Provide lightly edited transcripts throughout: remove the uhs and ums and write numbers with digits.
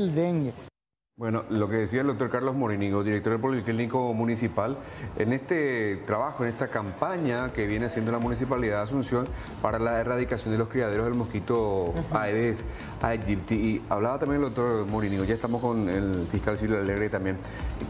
el dengue. Bueno, lo que decía el doctor Carlos Morinigo, director del Policlínico Municipal, en este trabajo, en esta campaña que viene haciendo la Municipalidad de Asunción para la erradicación de los criaderos del mosquito Aedes, Aegypti, y hablaba también el doctor Morinigo, ya estamos con el fiscal Silvio Alegre también,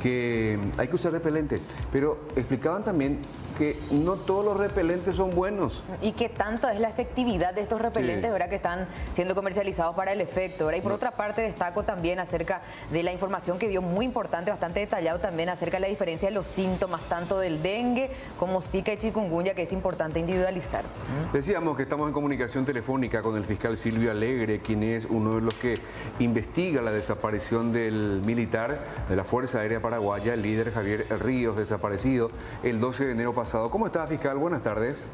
que hay que usar repelente, pero explicaban también que no todos los repelentes son buenos. Y que tanto es la efectividad de estos repelentes, sí, ¿verdad?, que están siendo comercializados para el efecto, ¿verdad? Y por otra parte destaco también acerca de la información que dio, muy importante, bastante detallado también acerca de la diferencia de los síntomas tanto del dengue como zika y chikungunya, que es importante individualizar. Decíamos que estamos en comunicación telefónica con el fiscal Silvio Alegre, quien es uno de los que investiga la desaparición del militar de la Fuerza Aérea Paraguaya, el líder Javier Ríos, desaparecido el 12 de enero pasado. ¿Cómo está, fiscal? Buenas tardes.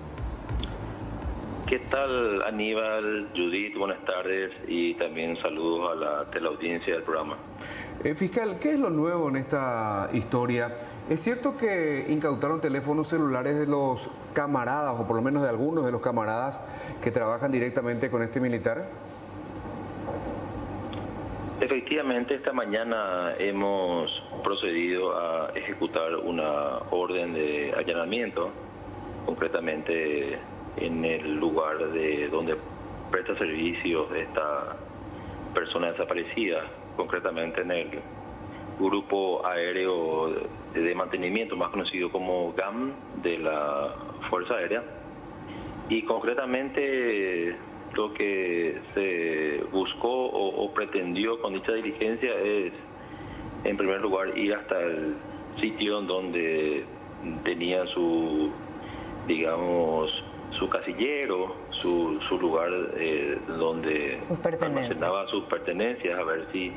¿Qué tal, Aníbal, Judith? Buenas tardes y también saludos a la teleaudiencia del programa. Fiscal, ¿qué es lo nuevo en esta historia? ¿Es cierto que incautaron teléfonos celulares de los camaradas, o por lo menos de algunos de los camaradas que trabajan directamente con este militar? Efectivamente, esta mañana hemos procedido a ejecutar una orden de allanamiento, concretamente en el lugar de donde presta servicios esta persona desaparecida, concretamente en el grupo aéreo de mantenimiento, más conocido como GAM, de la Fuerza Aérea. Y concretamente lo que se buscó o pretendió con dicha diligencia es, en primer lugar, ir hasta el sitio en donde tenía su, digamos, su casillero, su lugar donde almacenaba sus pertenencias, a ver si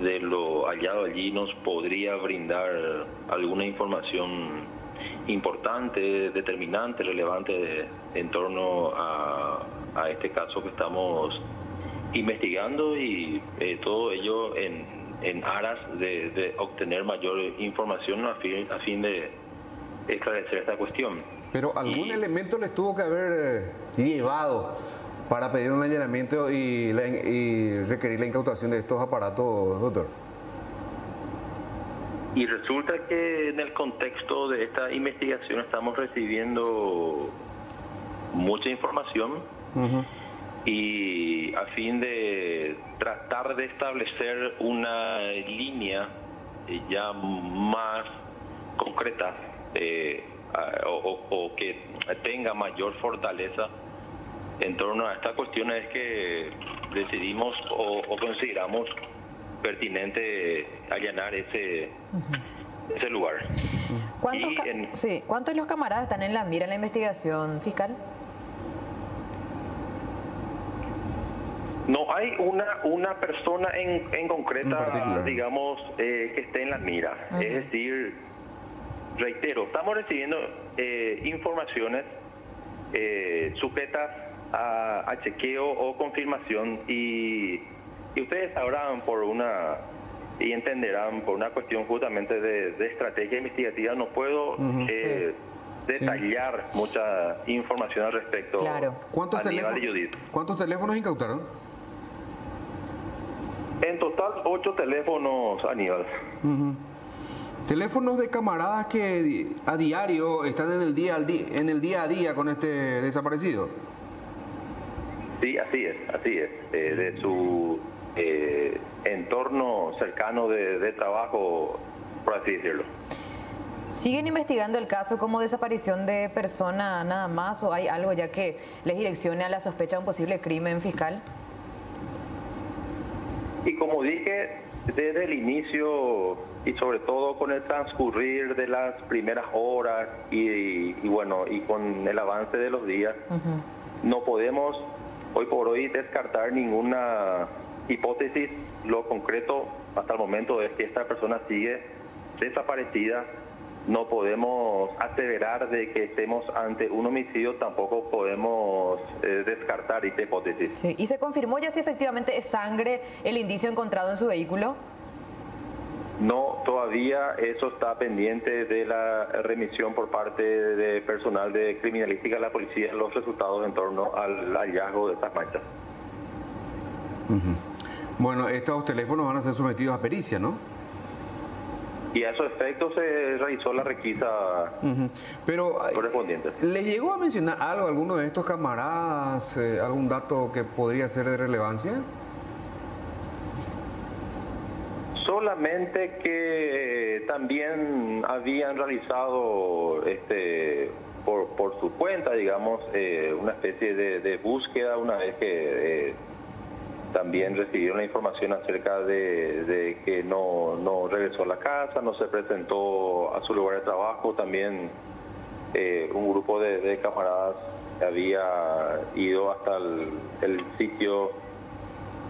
de lo hallado allí nos podría brindar alguna información importante, determinante, relevante en torno a este caso que estamos investigando, y todo ello en aras de obtener mayor información a fin de esclarecer esta cuestión. Pero algún elemento les tuvo que haber llevado para pedir un allanamiento y requerir la incautación de estos aparatos, doctor. Y resulta que en el contexto de esta investigación estamos recibiendo mucha información, y a fin de tratar de establecer una línea ya más concreta, o que tenga mayor fortaleza en torno a esta cuestión, es que decidimos o consideramos pertinente allanar ese lugar. ¿Cuántos de los camaradas están en la mira en la investigación, fiscal? No hay una persona en concreta, digamos, que esté en la mira. Es decir, reitero, estamos recibiendo informaciones sujetas a chequeo o confirmación, y ustedes sabrán y entenderán, por una cuestión justamente de estrategia investigativa, no puedo detallar mucha información al respecto. Claro. ¿Cuántos teléfonos incautaron? En total, 8 teléfonos, Aníbal. Teléfonos de camaradas que a diario están en el día a día con este desaparecido. Sí, así es. De su entorno cercano de trabajo, por así decirlo. ¿Siguen investigando el caso como desaparición de persona nada más, o hay algo ya que les direccione a la sospecha de un posible crimen, fiscal? Y como dije desde el inicio, y sobre todo con el transcurrir de las primeras horas y con el avance de los días, no podemos hoy por hoy descartar ninguna hipótesis. Lo concreto hasta el momento es que esta persona sigue desaparecida. No podemos aseverar de que estemos ante un homicidio, tampoco podemos descartar esta hipótesis. Sí. ¿Y se confirmó ya si efectivamente es sangre el indicio encontrado en su vehículo? No, todavía eso está pendiente de la remisión por parte de personal de criminalística de la policía, los resultados en torno al hallazgo de estas manchas. Bueno, estos teléfonos van a ser sometidos a pericia, ¿no? Y a esos efectos se realizó la requisa Pero, correspondiente. ¿Les llegó a mencionar algo a alguno de estos camaradas, algún dato que podría ser de relevancia? Solamente que también habían realizado por su cuenta, digamos, una especie de búsqueda una vez que también recibieron la información acerca de que no regresó a la casa, no se presentó a su lugar de trabajo. También un grupo de camaradas había ido hasta el sitio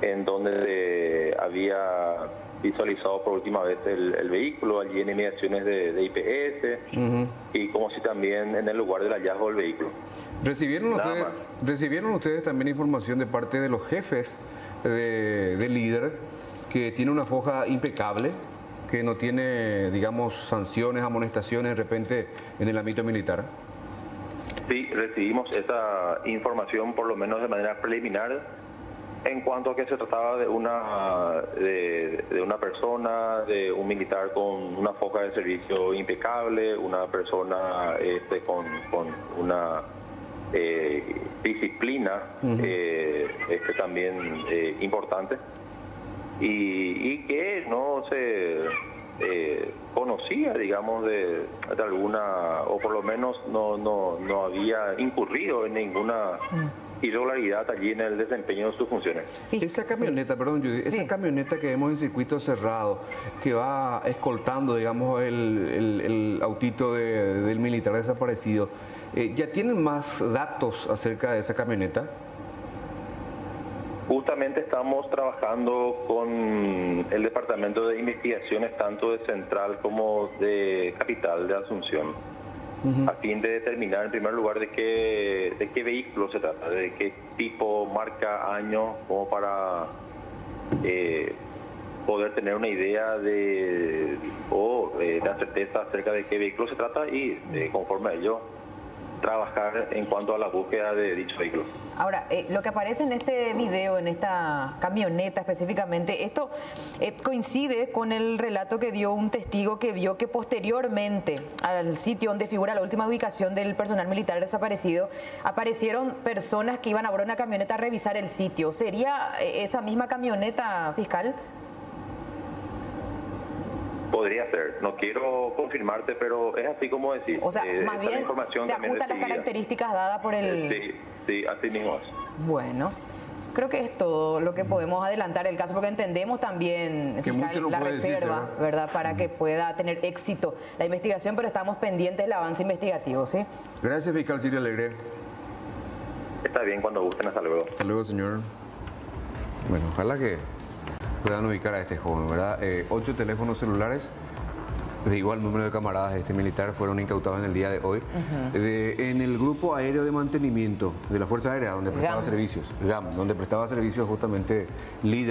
en donde había visualizado por última vez el vehículo, allí en inmediaciones de IPS, y como si también en el lugar del hallazgo del vehículo. ¿Recibieron ustedes también información de parte de los jefes de líder, que tiene una foja impecable, que no tiene, digamos, sanciones, amonestaciones de repente en el ámbito militar? Sí, recibimos esa información, por lo menos de manera preliminar, en cuanto a que se trataba de una persona, de un militar con una foja de servicio impecable, una persona con una disciplina también importante, y que no se conocía, digamos, de alguna, o por lo menos no había incurrido en ninguna irregularidad allí en el desempeño de sus funciones. Sí. Esa camioneta, perdón, Judith, esa camioneta que vemos en circuito cerrado, que va escoltando, digamos, el autito del militar desaparecido, ¿ya tienen más datos acerca de esa camioneta? Justamente estamos trabajando con el Departamento de Investigaciones, tanto de Central como de Capital de Asunción, a fin de determinar en primer lugar de qué vehículo se trata, de qué tipo, marca, año, como para poder tener una idea la certeza acerca de qué vehículo se trata y conforme a ello trabajar en cuanto a la búsqueda de dicho vehículo. Ahora, lo que aparece en este video, en esta camioneta específicamente, esto coincide con el relato que dio un testigo que vio que posteriormente al sitio donde figura la última ubicación del personal militar desaparecido, aparecieron personas que iban a bordo de una camioneta a revisar el sitio. ¿Sería esa misma camioneta, fiscal? Podría ser, no quiero confirmarte, pero es así como decir. O sea, más bien se ajustan las características dadas por el... Sí, así mismo es. Bueno, creo que es todo lo que podemos adelantar del caso, porque entendemos también que fiscal, la reserva, decirse, ¿verdad? Para que pueda tener éxito la investigación, pero estamos pendientes del avance investigativo, ¿sí? Gracias, fiscal Silvio Alegre. Está bien, cuando gusten, hasta luego. Hasta luego, señor. Bueno, ojalá que puedan ubicar a este joven, ¿verdad? 8 teléfonos celulares de igual número de camaradas de este militar fueron incautados en el día de hoy en el grupo aéreo de mantenimiento de la Fuerza Aérea, donde prestaba servicios, GAM, donde prestaba servicios justamente líder.